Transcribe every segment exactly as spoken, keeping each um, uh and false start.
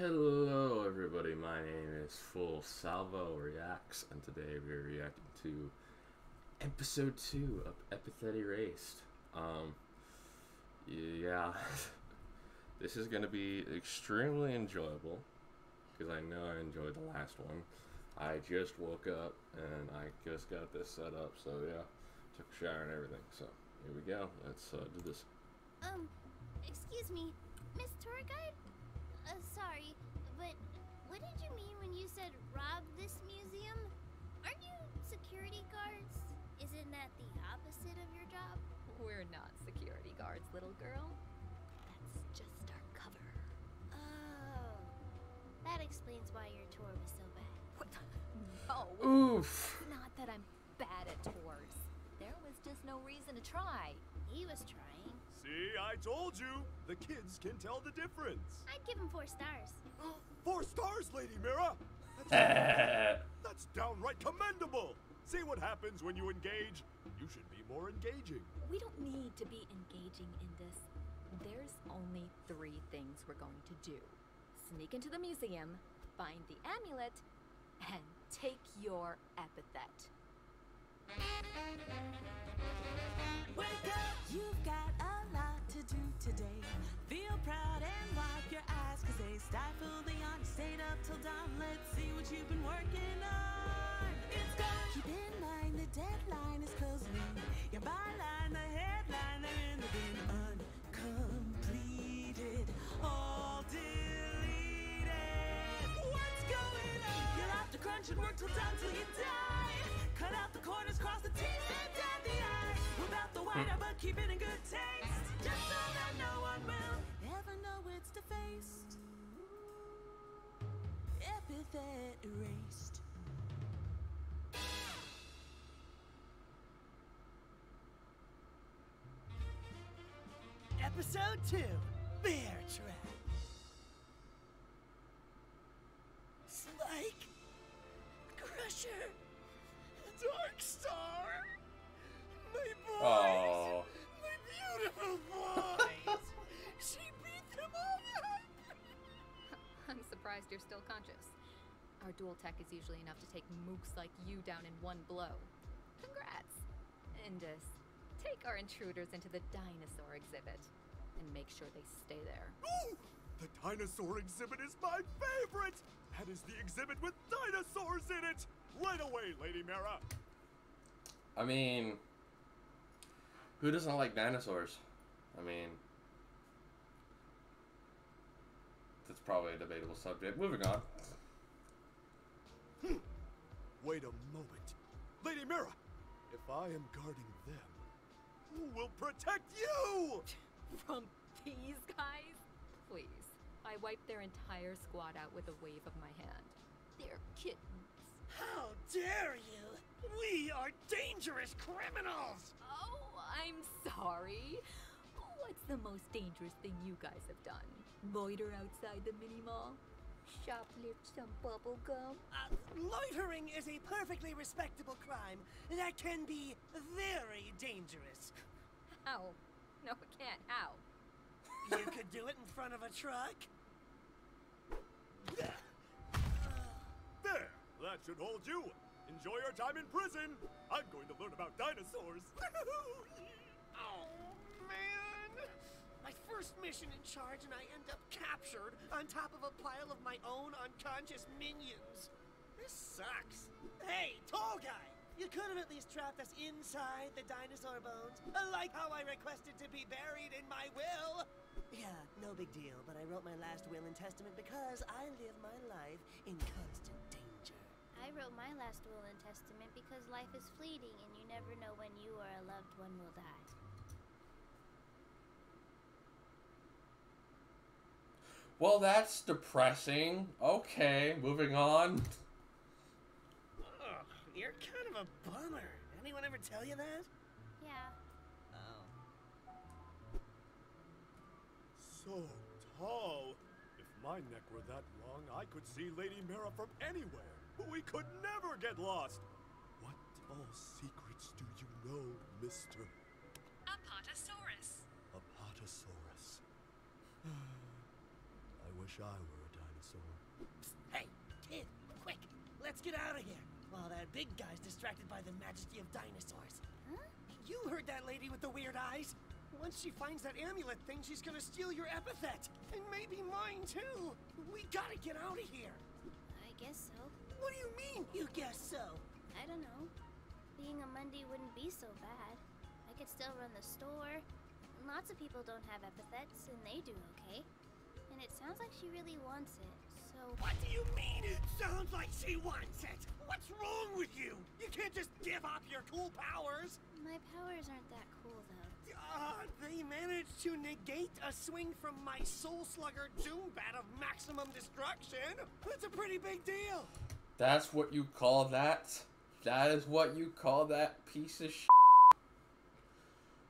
Hello everybody, my name is Full Salvo Reacts, and today we are reacting to episode two of Epithet Erased. Um, yeah, this is going to be extremely enjoyable, because I know I enjoyed the last one. I just woke up, and I just got this set up, so yeah, took a shower and everything, so here we go, let's uh, do this. Um, excuse me, Miss Tour Guide? Uh, sorry, but what did you mean when you said rob this museum? Aren't you security guards? Isn't that the opposite of your job? We're not security guards, little girl. That's just our cover. Oh, that explains why your tour was so bad. What? No. Oof. Not that I'm bad at tours. There was just no reason to try. He was trying. See, I told you. The kids can tell the difference. I'd give him four stars. Four stars, Lady Mira? That's, that's downright commendable. See what happens when you engage. You should be more engaging. We don't need to be engaging in this. There's only three things we're going to do. Sneak into the museum, find the amulet, and take your epithet. Wake up! You've got a lot to do today. Feel proud and wipe your eyes, cause they stifle the on. You stayed up till dawn. Let's see what you've been working on. It's gone. Keep in mind the deadline is closing in. Your byline, the headline, they're in the bin. Uncompleted, all deleted. What's going on? You'll have to crunch and work till dawn till you die. Cut out the corners, cross the T's and down the I's. Without the white, but keep it in good taste. Just so that no one will ever know it's defaced. Epithet erased. Episode two, Bear Trap. Spike. Crusher. Dark Star, my boys, aww. My beautiful boys. She beat them all up. I'm surprised you're still conscious. Our dual tech is usually enough to take mooks like you down in one blow. Congrats, Indus. Take our intruders into the dinosaur exhibit and make sure they stay there. Ooh, the dinosaur exhibit is my favorite. That is the exhibit with dinosaurs in it. Right away, Lady Mira. I mean, who doesn't like dinosaurs? I mean, that's probably a debatable subject. Moving on. Hmm. Wait a moment. Lady Mira, if I am guarding them, who will protect you? From these guys? Please. I wiped their entire squad out with a wave of my hand. They're kittens. How dare you! We are dangerous criminals! Oh, I'm sorry. What's the most dangerous thing you guys have done? Loiter outside the mini-mall? Shoplift some bubble gum? Uh, loitering is a perfectly respectable crime that can be very dangerous. How? No, it can't. How? You could do it in front of a truck? There! That should hold you. Enjoy your time in prison. I'm going to learn about dinosaurs. Oh, man. My first mission in charge and I end up captured on top of a pile of my own unconscious minions. This sucks. Hey, tall guy. You could have at least trapped us inside the dinosaur bones, like how I requested to be buried in my will. Yeah, no big deal, but I wrote my last will and testament because I live my life in constant danger. I wrote my last will and testament because life is fleeting and you never know when you or a loved one will die. Well, that's depressing. Okay, moving on. Oh, you're kind of a bummer. Anyone ever tell you that? Yeah. Oh. So tall. If my neck were that long, I could see Lady Mira from anywhere. But we could never get lost. What all secrets do you know, mister? Apatosaurus. Apatosaurus. I wish I were a dinosaur. sword. Hey, kid, quick, let's get out of here while that big guy's distracted by the majesty of dinosaurs. Huh? You heard that lady with the weird eyes. Once she finds that amulet thing, she's gonna steal your epithet, and maybe mine too. We gotta get out of here. I guess so. What do you mean, you guess so? I don't know. Being a Monday wouldn't be so bad. I could still run the store. Lots of people don't have epithets, and they do okay. And it sounds like she really wants it, so... What do you mean it sounds like she wants it? What's wrong with you? You can't just give up your cool powers. My powers aren't that cool, though. Uh, they managed to negate a swing from my Soul Slugger Doom Bat of maximum destruction. That's a pretty big deal. That's what you call that? That is what you call that piece of shit?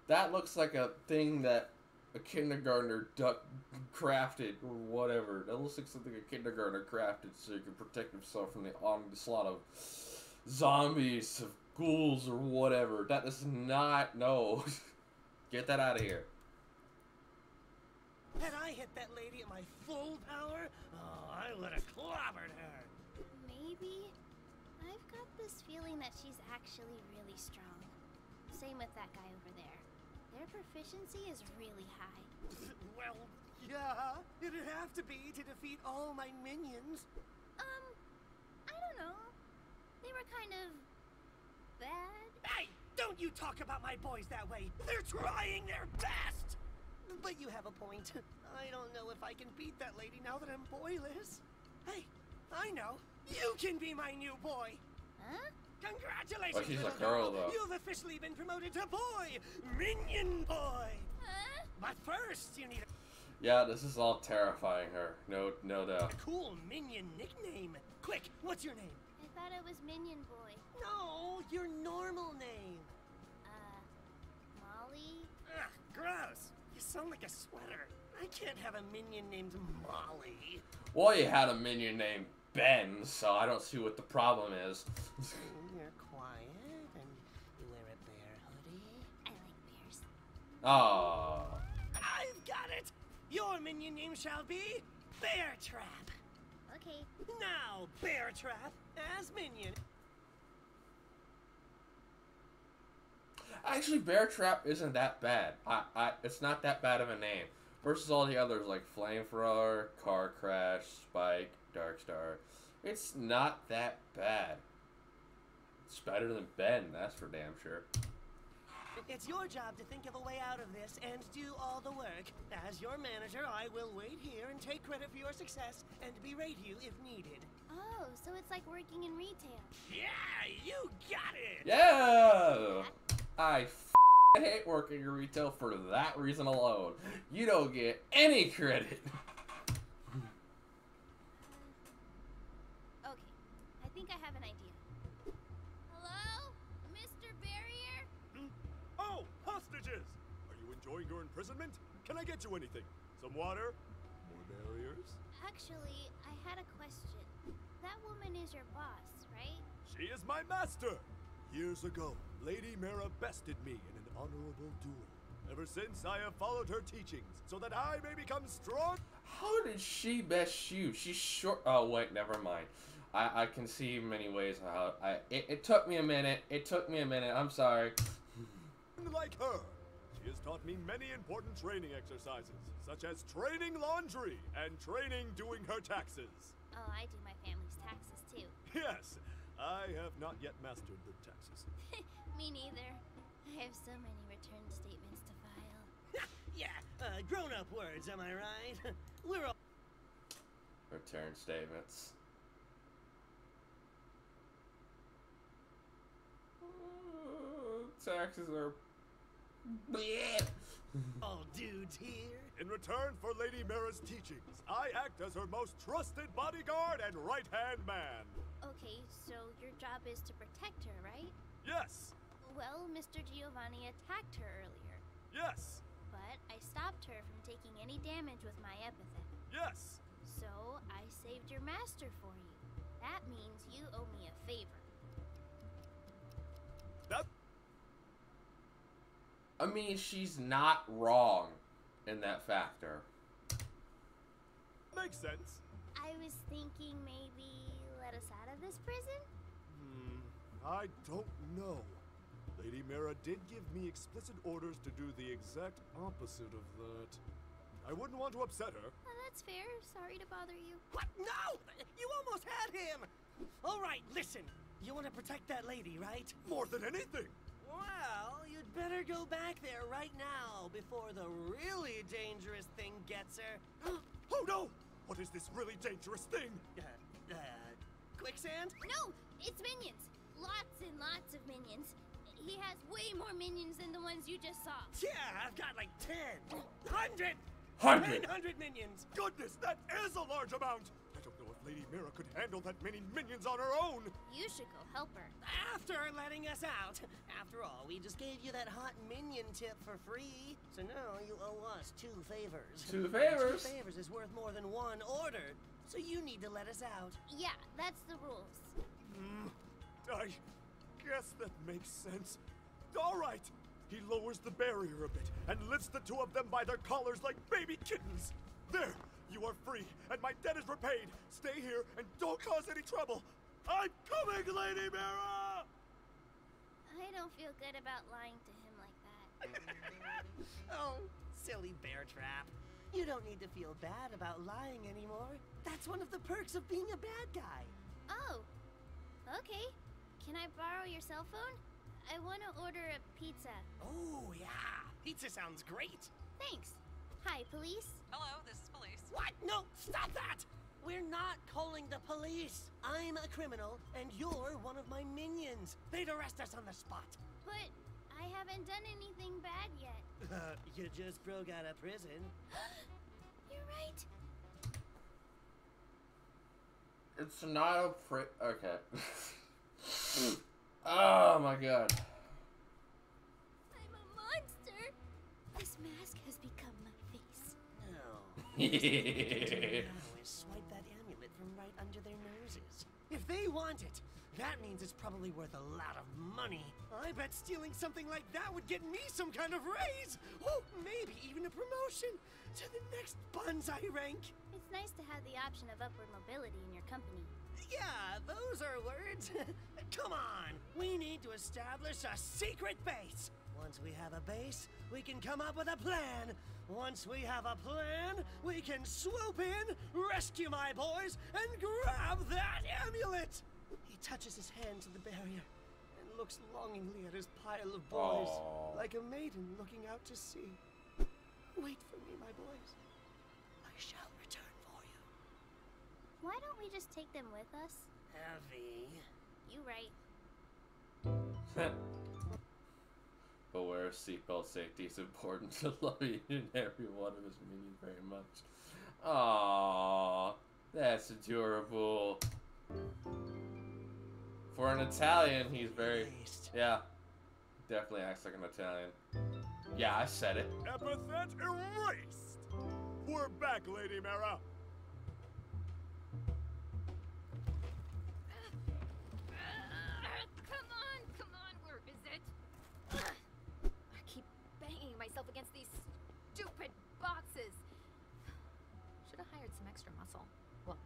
That looks like a thing that a kindergartner duck crafted or whatever. That looks like something a kindergartner crafted so you can protect himself from the onslaught of zombies, of ghouls, or whatever. That does not... No. Get that out of here. Had I hit that lady at my full power, oh, I would have clobbered her. Maybe? I've got this feeling that she's actually really strong. Same with that guy over there. Their proficiency is really high. Well, yeah, it'd have to be to defeat all my minions. Um, I don't know. They were kind of... bad. Hey! Don't you talk about my boys that way! They're trying their best! But you have a point. I don't know if I can beat that lady now that I'm boyless. Hey, I know. You can be my new boy! Huh? Congratulations, well, she's a girl, though. You've officially been promoted to boy! Minion boy! Huh? But first, you need a... Yeah, this is all terrifying her. No, no doubt. A cool minion nickname. Quick, what's your name? I thought it was Minion Boy. No, your normal name. Uh, Molly? Ugh, gross. You sound like a sweater. I can't have a minion named Molly. Well, you had a minion named Ben, so I don't see what the problem is. You're quiet and you wear a bear hoodie. I like bears. Oh. I've got it! Your minion name shall be Bear Trap. Okay. Now, Bear Trap as minion. Actually, Bear Trap isn't that bad. I, I, it's not that bad of a name. Versus all the others like Flamethrower, Car Crash, Spike, Darkstar. It's not that bad. It's better than Ben, that's for damn sure. It's your job to think of a way out of this and do all the work. As your manager, I will wait here and take credit for your success and berate you if needed. Oh, so it's like working in retail. Yeah, you got it! Yeah! I f hate working in retail for that reason alone. You don't get any credit. I have an idea. Hello? Mister Barrier? Hmm? Oh, hostages! Are you enjoying your imprisonment? Can I get you anything? Some water? More barriers? Actually, I had a question. That woman is your boss, right? She is my master! Years ago, Lady Mira bested me in an honorable duel. Ever since, I have followed her teachings so that I may become strong. How did she best you? She's short. Oh, wait, never mind. I, I can see many ways how I it, it took me a minute. It took me a minute. I'm sorry. Like her, she has taught me many important training exercises, such as training laundry and training doing her taxes. Oh, I do my family's taxes too. Yes, I have not yet mastered the taxes. Me neither. I have so many return statements to file. Yeah, uh, grown-up words, am I right? We're all return statements. Taxes are all dudes here. In return for Lady Mira's teachings, I act as her most trusted bodyguard and right-hand man. Okay, so your job is to protect her, right? Yes. Well, Mister Giovanni attacked her earlier. Yes. But I stopped her from taking any damage with my epithet. Yes. So I saved your master for you. That means you owe me a favor. That I mean, she's not wrong in that factor. Makes sense. I I was thinking maybe let us out of this prison? Hmm, I don't know. Lady Mira did give me explicit orders to do the exact opposite of that. I wouldn't want to upset her. Oh, that's fair. Sorry to bother you. What? No! You almost had him! All right, listen. You want to protect that lady, right? More than anything! Well, you'd better go back there right now before the really dangerous thing gets her. Oh, no! What is this really dangerous thing? Uh, uh, quicksand? No, it's minions. Lots and lots of minions. He has way more minions than the ones you just saw. Yeah, I've got like ten. Hundred! Hundred! Hundred minions! Goodness, that is a large amount! I don't know if Lady Mira could handle that many minions on her own! You should go help her. After letting us out! After all, we just gave you that hot minion tip for free. So now you owe us two favors. Two favors? Two favors is worth more than one order. So you need to let us out. Yeah, that's the rules. Hmm. I guess that makes sense. All right! He lowers the barrier a bit and lifts the two of them by their collars like baby kittens. There, you are free, and my debt is repaid. Stay here and don't cause any trouble. I'm coming, Lady Mira! I don't feel good about lying to him like that. Oh, silly Bear Trap. You don't need to feel bad about lying anymore. That's one of the perks of being a bad guy. Oh, okay. Can I borrow your cell phone? I want to order a pizza. Oh, yeah. Pizza sounds great. Thanks. Hi, police. Hello, this is police. What? No, stop that! We're not calling the police. I'm a criminal, and you're one of my minions. They'd arrest us on the spot. But I haven't done anything bad yet. Uh, you just broke out of prison. You're right. It's not a pri- Okay. Oh my god. I'm a monster. This mask has become my face. No. Now is swipe that amulet from right under their noses. If they want it, that means it's probably worth a lot of money. I bet stealing something like that would get me some kind of raise. Oh, maybe even a promotion to the next bonsai rank. It's nice to have the option of upward mobility in your company. Yeah, those are words. Come on, we need to establish a secret base. Once we have a base, we can come up with a plan. Once we have a plan, we can swoop in, rescue my boys, and grab that amulet. He touches his hand to the barrier and looks longingly at his pile of boys, aww, like a maiden looking out to sea. Wait for me, my boys. I shall return. Why don't we just take them with us? Heavy. You right. But wear a seatbelt, safety is important to loving and every one of his minions very much. Aww, that's adorable. For an Italian, he's very... Yeah, definitely acts like an Italian. Yeah, I said it. Epithet Erased! We're back, Lady Mira. Myself against these stupid boxes. Should have hired some extra muscle. Well,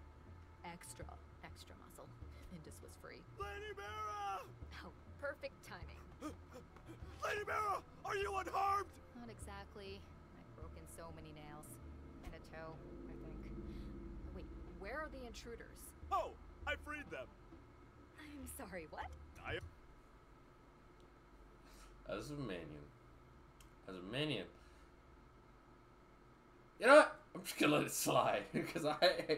extra, extra muscle. Indus was free. Lady Mira! Oh, perfect timing. Lady Mira, are you unharmed? Not exactly. I've broken so many nails. And a toe, I think. Wait, where are the intruders? Oh, I freed them. I'm sorry, what? I... As a minion. As a minion. You know what? I'm just gonna let it slide because I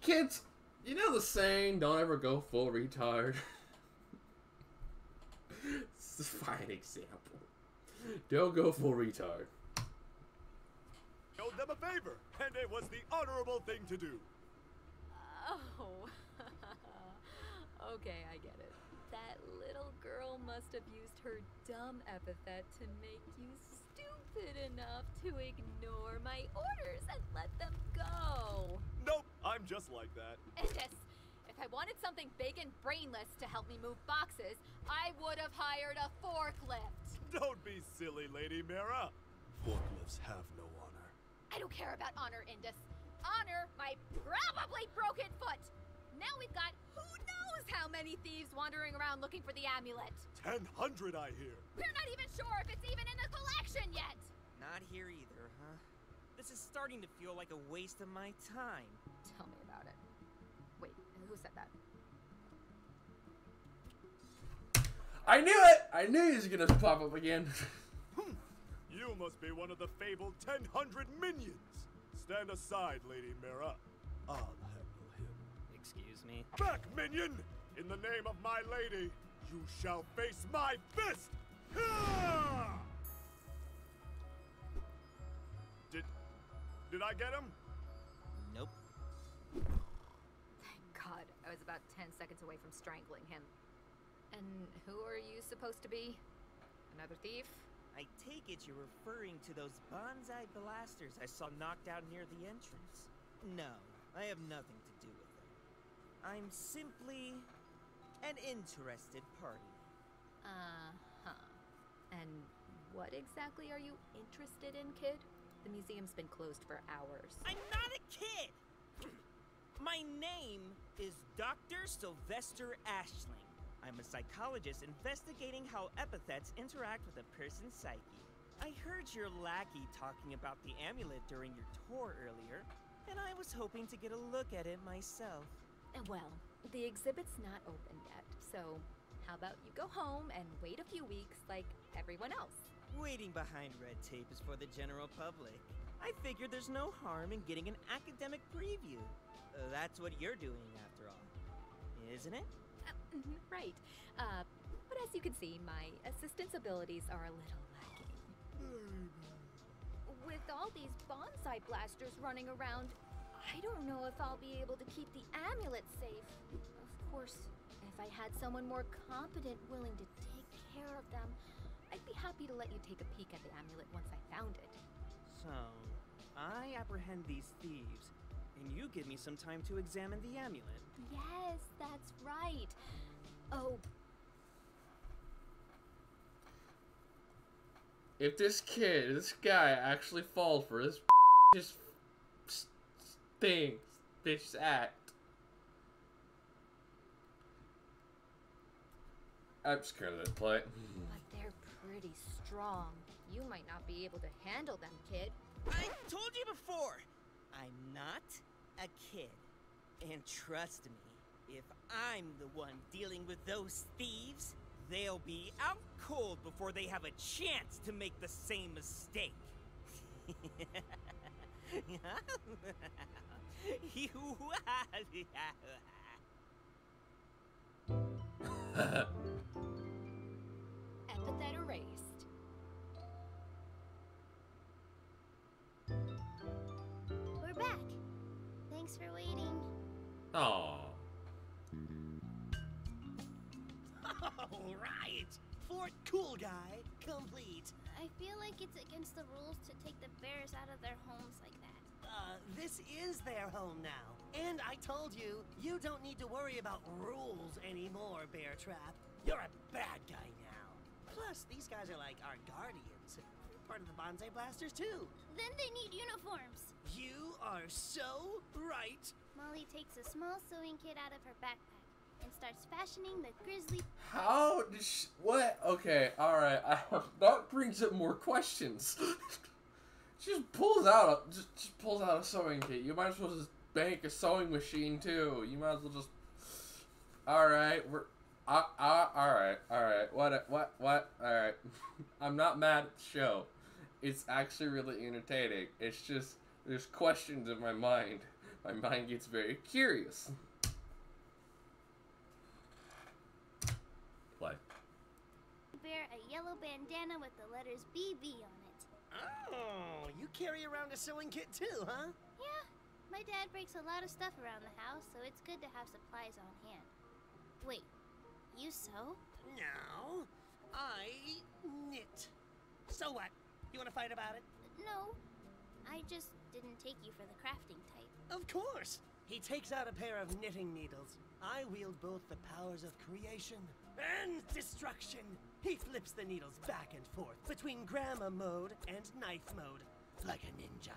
kids, you know the saying, don't ever go full retard. It's a fine example. Don't go full retard. I owed them a favor, and it was the honorable thing to do. Oh. Okay, I get it. That little girl must have used her dumb epithet to make you stupid enough to ignore my orders and let them go. Nope, I'm just like that. Yes, if I wanted something big and brainless to help me move boxes, I would have hired a forklift. Don't be silly, Lady Mira. Forklifts have no honor. I don't care about honor, Indus. Honor my probably broken foot. Now we've got who knows how many thieves wandering around looking for the amulet. Ten hundred, I hear. We're not even sure if it's even in the collection yet. Not here either, huh? This is starting to feel like a waste of my time. Tell me about it. Wait, who said that? I knew it! I knew he was gonna pop up again. You must be one of the fabled ten hundred minions. Stand aside, Lady Mira. I'll handle him. Excuse me. Back, minion! In the name of my lady, you shall face my fist! Did... did I get him? Nope. Thank God, I was about ten seconds away from strangling him. And who are you supposed to be? Another thief? I take it you're referring to those Bonsai Blasters I saw knocked out near the entrance. No, I have nothing to do with them. I'm simply an interested party. Uh-huh. And what exactly are you interested in, kid? The museum's been closed for hours. I'm not a kid! My name is Doctor Sylvester Ashling. I'm a psychologist investigating how epithets interact with a person's psyche. I heard your lackey talking about the amulet during your tour earlier, and I was hoping to get a look at it myself. Well, the exhibit's not open yet, so how about you go home and wait a few weeks like everyone else? Waiting behind red tape is for the general public. I figured there's no harm in getting an academic preview. That's what you're doing after all, isn't it? Right. Uh, but as you can see, my assistant's abilities are a little lacking. With all these Bonsai Blasters running around, I don't know if I'll be able to keep the amulet safe. Of course, if I had someone more competent willing to take care of them, I'd be happy to let you take a peek at the amulet once I found it. So, I apprehend these thieves, and you give me some time to examine the amulet. Yes, that's right. Oh. If this kid, this guy actually falls for this just thing, this act. I'm scared of this play. But they're pretty strong. You might not be able to handle them, kid. I told you before, I'm not a kid. And trust me, if I'm the one dealing with those thieves, they'll be out cold before they have a chance to make the same mistake. Epithet Erased. We're back. Thanks for waiting. Oh. All right. Fort Cool Guy complete. I feel like it's against the rules to take the bears out of their homes like that. Uh, this is their home now. And I told you, you don't need to worry about rules anymore, Bear Trap. You're a bad guy now. Plus, these guys are like our guardians. Part of the Bonsai Blasters, too. Then they need uniforms. You are so right. Molly takes a small sewing kit out of her backpack and starts fashioning the grizzly... How does she... What? Okay, alright. That brings up more questions. She just pulls out a... Just, just pulls out a sewing kit. You might as well just bank a sewing machine, too. You might as well just... Alright, we're... Uh, uh, alright, alright. What? What? What? Alright. I'm not mad at the show. It's actually really entertaining. It's just... There's questions in my mind. My mind gets very curious. Play. Wear a yellow bandana with the letters B B on it. Oh, you carry around a sewing kit too, huh? Yeah. My dad breaks a lot of stuff around the house, so it's good to have supplies on hand. Wait, you sew? No, I knit. So what? You want to fight about it? No, I just didn't take you for the crafting type. Of course! He takes out a pair of knitting needles. I wield both the powers of creation and destruction. He flips the needles back and forth between grandma mode and knife mode. like a ninja.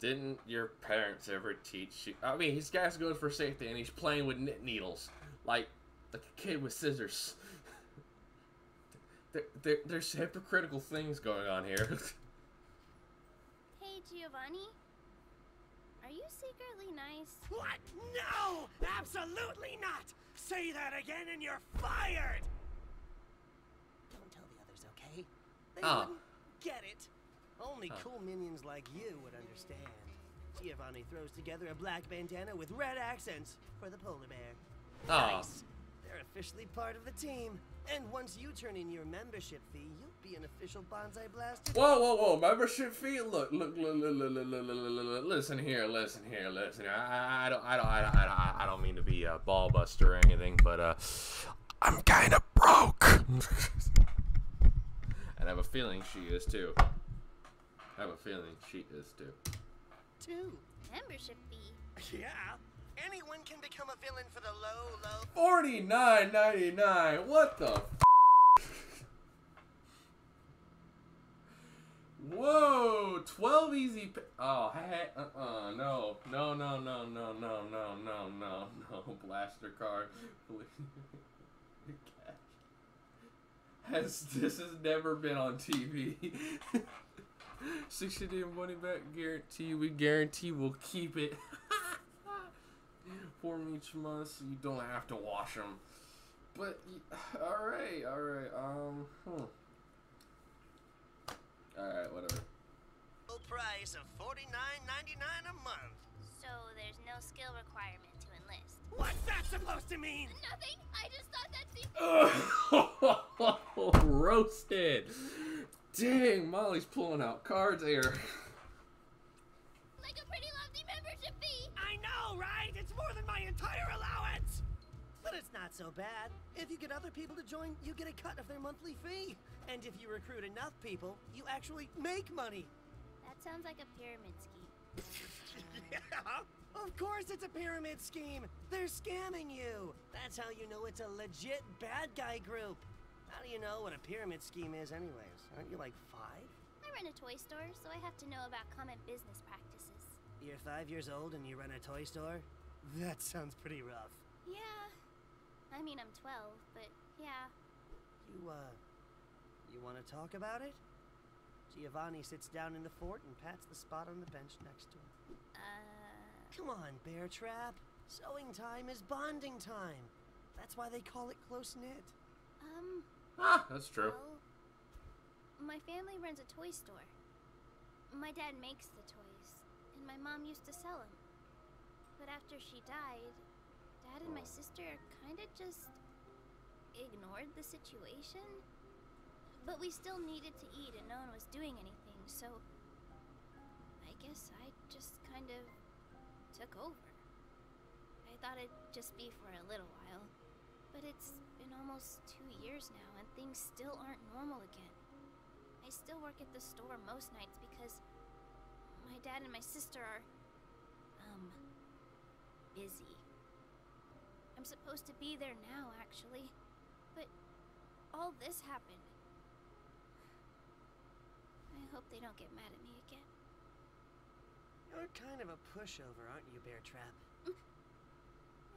Didn't your parents ever teach you? I mean, his guy's good for safety, and he's playing with knit needles, like like a kid with scissors. there, there, there's hypocritical things going on here. Hey, Giovanni, are you secretly nice? What? No, absolutely not. Say that again, and you're fired. Don't tell the others, okay? They oh. wouldn't get it. Only huh. cool minions like you would understand. Giovanni throws together a black bandana with red accents for the polar bear. Oh. Nice. They're officially part of the team. And once you turn in your membership fee, you'll be an official Bonsai Blaster. Whoa, whoa, whoa. Membership fee? Look, look, look, look, look, look, look, look, look. Listen here, listen here, listen here. I, I, don't, I, don't, I, don't, I, don't, I don't mean to be a ball buster or anything, but uh, I'm kind of broke. And I have a feeling she is, too. I have a feeling she is too. Two. Membership fee. Yeah. Anyone can become a villain for the low, low. Forty-nine ninety-nine. What the f? Whoa. Twelve easy. P oh, hey. Uh-uh. No. No. No. No. No. No. No. No. No. No. Blaster card. Has this has never been on T V. sixty day money back guarantee. We guarantee we'll keep it. For each month, so you don't have to wash them. But all right, all right. Um, hmm. all right, whatever. Full price of forty nine ninety nine a month. So there's no skill requirement to enlist. What's that supposed to mean? Nothing. I just thought that's the roasted. Dang, Molly's pulling out cards here. Like a pretty lofty membership fee. I know, right? It's more than my entire allowance. But it's not so bad. If you get other people to join, you get a cut of their monthly fee. And if you recruit enough people, you actually make money. That sounds like a pyramid scheme. Yeah, of course it's a pyramid scheme. They're scamming you. That's how you know it's a legit bad guy group. How do you know what a pyramid scheme is anyways? Aren't you like five? I run a toy store, so I have to know about common business practices. You're five years old and you run a toy store? That sounds pretty rough. Yeah. I mean, I'm twelve, but yeah. You, uh, you want to talk about it? Giovanni sits down in the fort and pats the spot on the bench next to him. Uh... Come on, Bear Trap. Sewing time is bonding time. That's why they call it close-knit. Um... Ah, that's true. Well, my family runs a toy store. My dad makes the toys, and my mom used to sell them. But after she died, Dad and my sister kind of just ignored the situation. But we still needed to eat, and no one was doing anything, so I guess I just kind of took over. I thought it'd just be for a little while. But it's been almost two years now, and things still aren't normal again. I still work at the store most nights because my dad and my sister are, um, busy. I'm supposed to be there now, actually, but all this happened. I hope they don't get mad at me again. You're kind of a pushover, aren't you, Bear Trap?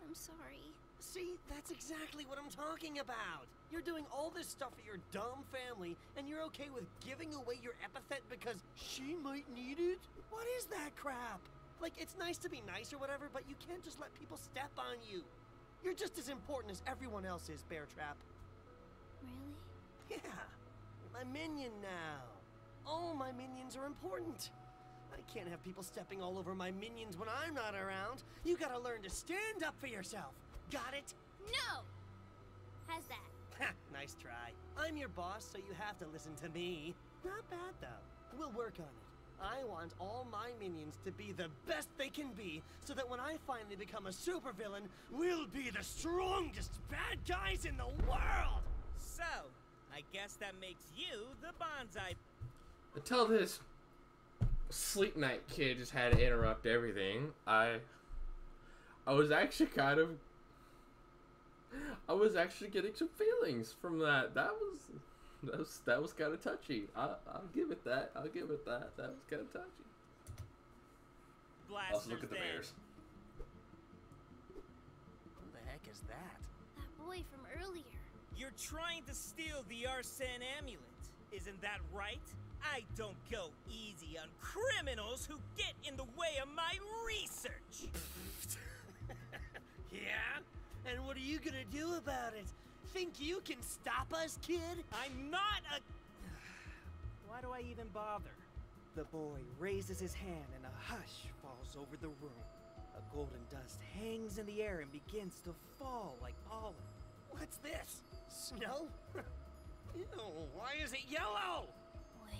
I'm sorry. See, that's exactly what I'm talking about. You're doing all this stuff for your dumb family, and you're okay with giving away your epithet because she might need it? What is that crap? Like, it's nice to be nice or whatever, but you can't just let people step on you. You're just as important as everyone else is, Bear Trap. Really? Yeah. You're my minion now. All my minions are important. I can't have people stepping all over my minions when I'm not around. You gotta learn to stand up for yourself. Got it? No! How's that? Ha! Nice try. I'm your boss, so you have to listen to me. Not bad, though. We'll work on it. I want all my minions to be the best they can be, so that when I finally become a supervillain, we'll be the strongest bad guys in the world! So, I guess that makes you the Bonsai. Until this Sleep Night kid just had to interrupt everything, I... I was actually kind of... I was actually getting some feelings from that. That was That was, that was kind of touchy. I, I'll give it that. I'll give it that. That was kind of touchy. Blasters also, look at the bears. Who the heck is that? That boy from earlier. You're trying to steal the Arsene amulet. Isn't that right? I don't go easy on criminals who get in the way of my research. Yeah? And what are you gonna do about it? Think you can stop us, kid? I'm not a... Why do I even bother? The boy raises his hand and a hush falls over the room. A golden dust hangs in the air and begins to fall like pollen. What's this? Snow? Ew, why is it yellow? Wait.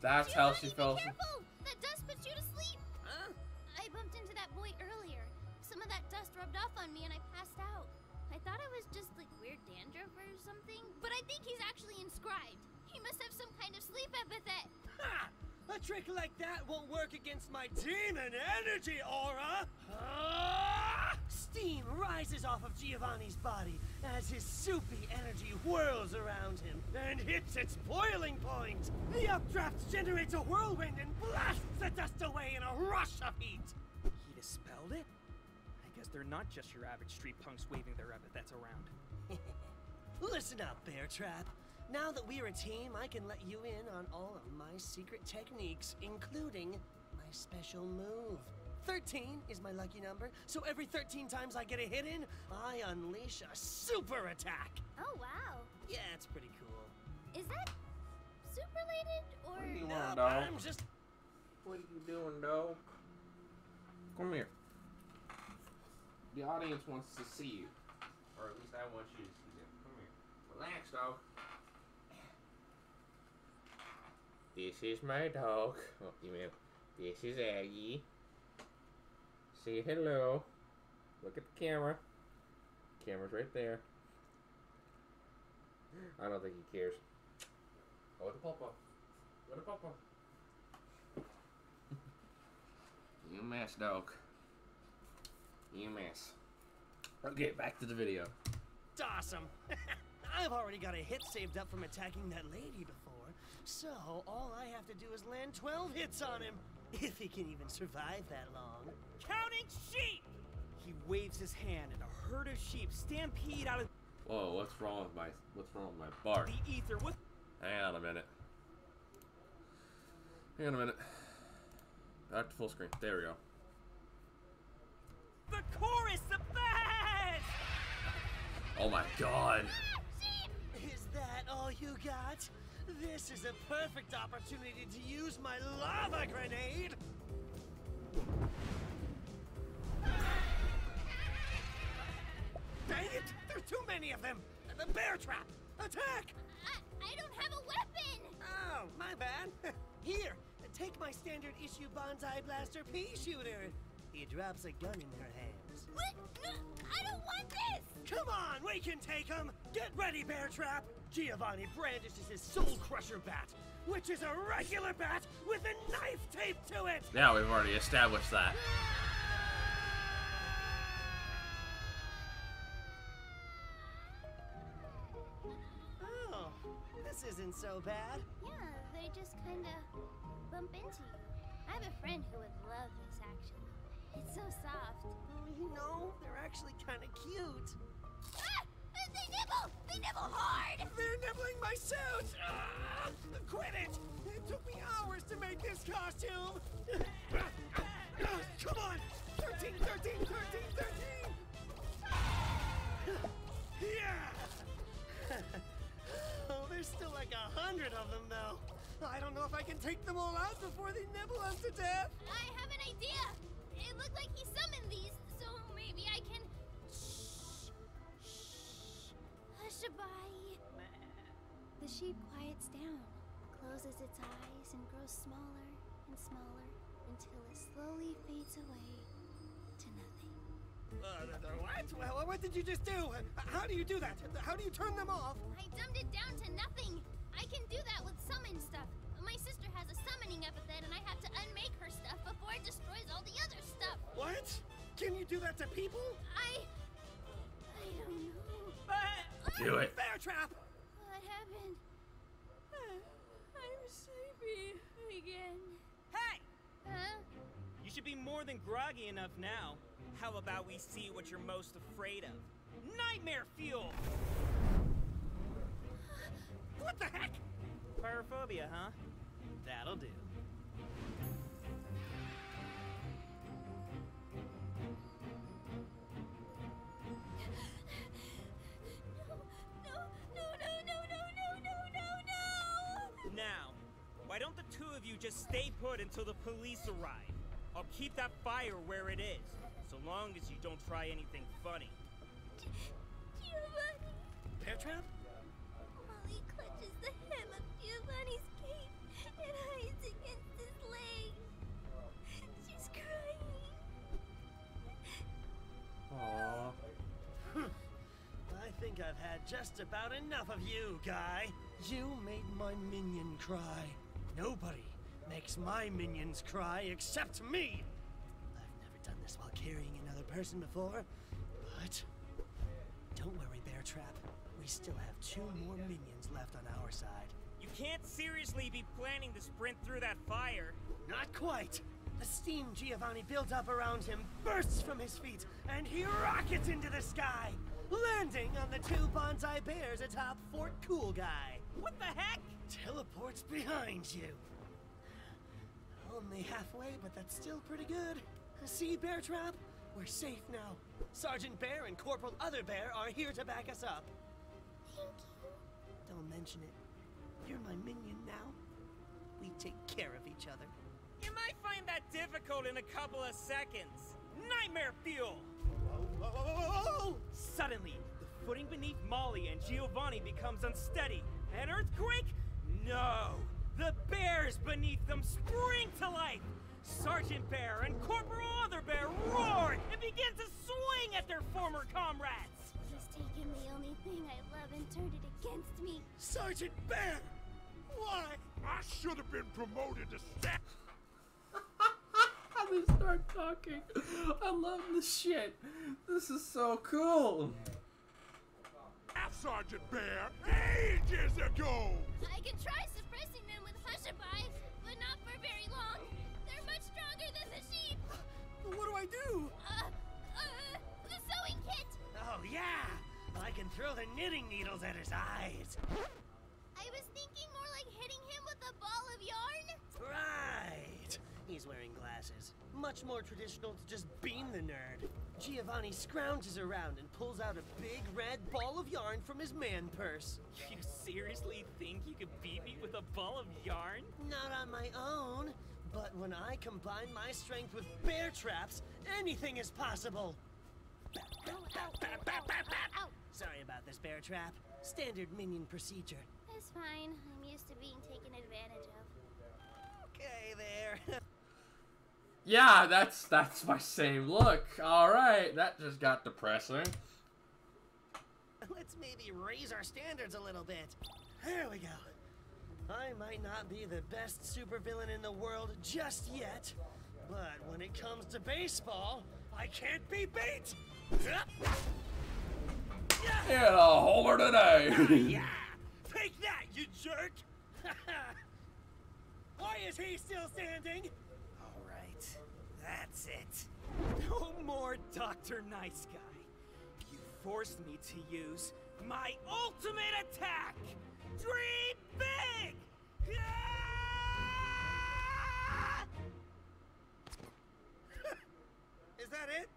That's how she fell. Be careful! That dust puts you to sleep! Huh? I bumped into that boy earlier. Some of that dust rubbed off on me and I passed out. I thought it was just like weird dandruff or something, but I think he's actually inscribed. He must have some kind of sleep epithet. Ha! A trick like that won't work against my demon energy aura! Ah! Steam rises off of Giovanni's body as his soupy energy whirls around him and hits its boiling point. The updraft generates a whirlwind and blasts the dust away in a rush of heat. He dispelled it? I guess they're not just your average street punks waving their epithets around. Listen up, Bear Trap. Now that we're a team, I can let you in on all of my secret techniques, including my special move. thirteen is my lucky number, so every thirteen times I get a hit in, I unleash a super attack. Oh, wow. Yeah, it's pretty cool. Is that soup-related, or... What are you doing, no, dog? I'm just... What are you doing, dog? Come here. The audience wants to see you. Or at least I want you to see them. Come here. Relax, dog. This is my dog. Oh, email. This is Aggie. Say hello. Look at the camera. Camera's right there. I don't think he cares. Go to Papa. Go to Papa. You mess, dog. You mess. Okay, back to the video. It's awesome. I've already got a hit saved up from attacking that lady before, so all I have to do is land twelve hits on him, if he can even survive that long. Counting sheep! He waves his hand and a herd of sheep stampede out of- Whoa, what's wrong with my, what's wrong with my bark? The ether with- Hang on a minute. Hang on a minute. Back to full screen. There we go. The chorus of that! Oh my god! Is that all you got? This is a perfect opportunity to use my lava grenade! Dang it! There are too many of them! The bear trap! Attack! I, I don't have a weapon! Oh, my bad. Here, take my standard issue Bonsai Blaster pea shooter. He drops a gun in her hands. What? No, I don't want this! Come on, we can take him! Get ready, Bear Trap! Giovanni brandishes his Soul Crusher bat, which is a regular bat with a knife taped to it! Yeah, we've already established that. Oh, this isn't so bad. Yeah, they just kinda bump into you. I have a friend who would love this, actually. It's so soft. You know, they're actually kind of cute. Ah! They nibble! They nibble hard! They're nibbling my suit! Ah! Quit it! It took me hours to make this costume! Ah! Ah! Ah! Come on! thirteen, thirteen, thirteen, thirteen! Yeah! Oh, there's still like a hundred of them, though. I don't know if I can take them all out before they nibble us to death. I have an idea! It looked like he summoned these, so maybe I can... Shh! Shh! Hushabai! The sheep quiets down, closes its eyes, and grows smaller and smaller until it slowly fades away to nothing. Uh, what? Well, what did you just do? How do you do that? How do you turn them off? I dumbed it down to nothing. I can do that with summon stuff. My sister has a summoning epithet, and I have to unmake her stuff before it destroys all the other stuff. What? Can you do that to people? I... I don't know. But... Do it. Bear Trap! What happened? Uh, I'm sleepy again. Hey! Huh? You should be more than groggy enough now. How about we see what you're most afraid of? Nightmare fuel! What the heck? Pyrophobia, huh? That'll do. Why don't the two of you just stay put until the police arrive? I'll keep that fire where it is, so long as you don't try anything funny. G Giovanni! Bear Trap? Molly clutches the hem of Giovanni's cape and hides against his leg. She's crying. Aww. Hm. I think I've had just about enough of you, guy. You made my minion cry. Nobody makes my minions cry except me! I've never done this while carrying another person before, but... Don't worry, Bear Trap. We still have two more minions left on our side. You can't seriously be planning to sprint through that fire. Not quite! The steam Giovanni built up around him bursts from his feet, and he rockets into the sky! Landing on the two bonsai bears atop Fort Cool Guy. What the heck? Teleports behind you. Only halfway, but that's still pretty good. See, Bear Trap? We're safe now. Sergeant Bear and Corporal Other Bear are here to back us up. Thank you. Don't mention it. You're my minion now. We take care of each other. You might find that difficult in a couple of seconds. Nightmare fuel! Whoa, whoa, whoa, whoa. Suddenly, the footing beneath Molly and Giovanni becomes unsteady. An earthquake? No! The bears beneath them spring to life! Sergeant Bear and Corporal Other Bear roar and begin to swing at their former comrades! He's taken the only thing I love and turned it against me. Sergeant Bear! Why? I should have been promoted to staff! They start talking. I love this shit. This is so cool. Sergeant Bear, ages ago. I can try suppressing them with hushabai, but not for very long. They're much stronger than the sheep. What do I do? Uh, uh, the sewing kit. Oh yeah, I can throw the knitting needles at his eyes. I was thinking more like hitting him with a ball of yarn. Right. He's wearing glasses. Much more traditional to just beam the nerd. Giovanni scrounges around and pulls out a big red ball of yarn from his man purse. You seriously think you could beat me with a ball of yarn? Not on my own, but when I combine my strength with Bear Trap's, anything is possible. Ow, ow, ow, ow, ow, ow. Sorry about this, Bear Trap. Standard minion procedure. It's fine. I'm used to being taken advantage of. Okay, there. Yeah, that's that's my same look. All right, that just got depressing. Let's maybe raise our standards a little bit. There we go. I might not be the best supervillain in the world just yet, but when it comes to baseball, I can't be beat. Hit a homer today. Yeah, take that, you jerk. Why is he still standing? That's it. No more Doctor Nice Guy. You forced me to use my ultimate attack! Dream big! Ah! Is that it?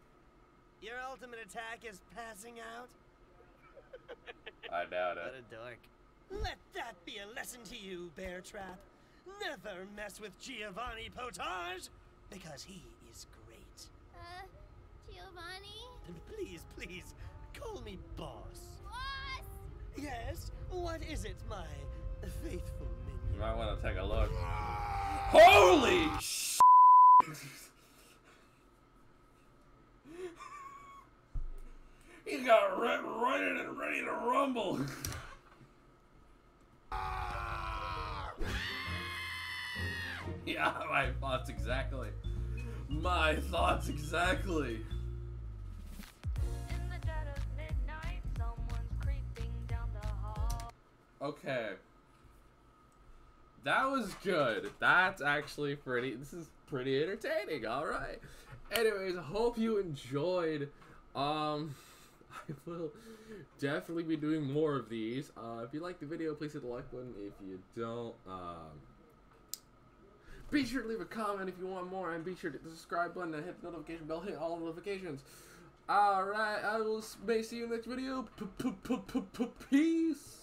Your ultimate attack is passing out? I doubt it. What a dork. Let that be a lesson to you, Bear Trap. Never mess with Giovanni Potage, because he is great. Uh, Giovanni? Please, please, call me boss. Boss? Yes, what is it, my faithful minion? You might want to take a look. Holy sh! He's got right, right in and ready to rumble. Yeah, my thoughts exactly. My thoughts exactly. In the dead of midnight, someone's creeping down Okay. That was good. That's actually pretty, this is pretty entertaining. All right. Anyways, hope you enjoyed. Um, I will definitely be doing more of these. Uh, if you like the video, please hit the like button. If you don't, um, be sure to leave a comment if you want more, and be sure to hit the subscribe button and hit the notification bell, hit all notifications. All right. I will may see you in the next video. P-p-p-p-p-peace.